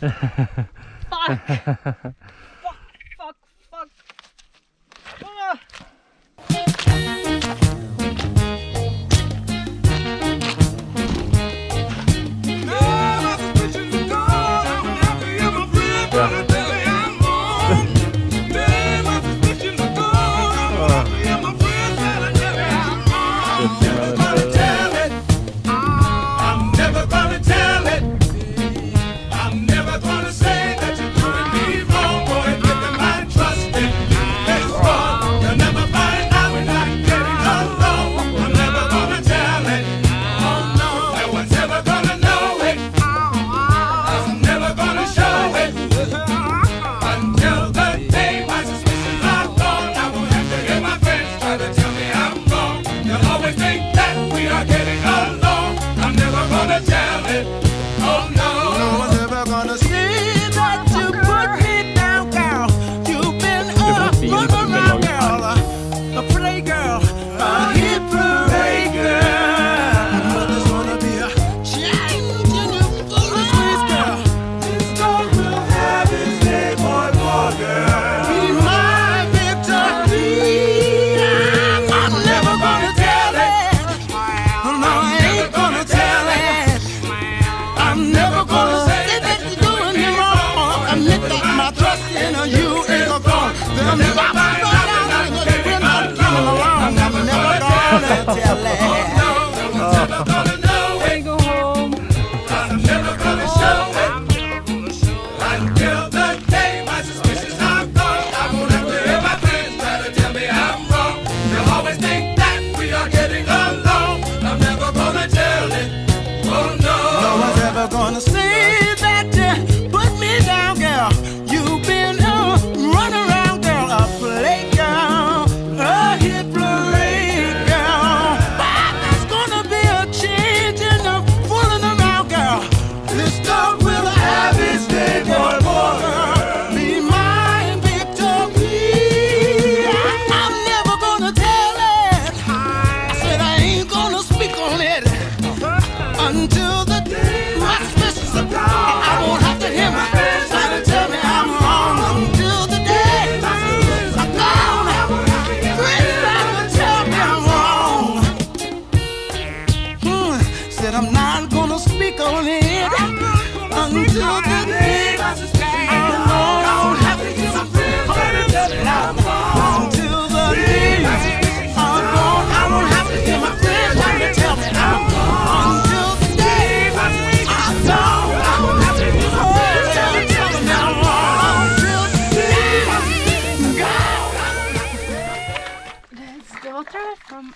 Fuck! Fuck! Ah!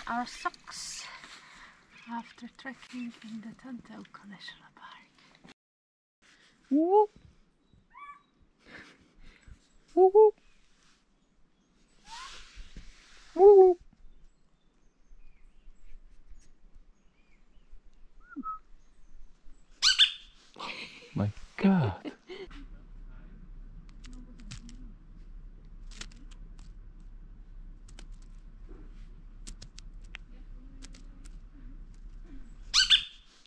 Our socks after trekking in the Tantauco National Park. Woo-hoo. Woo-hoo.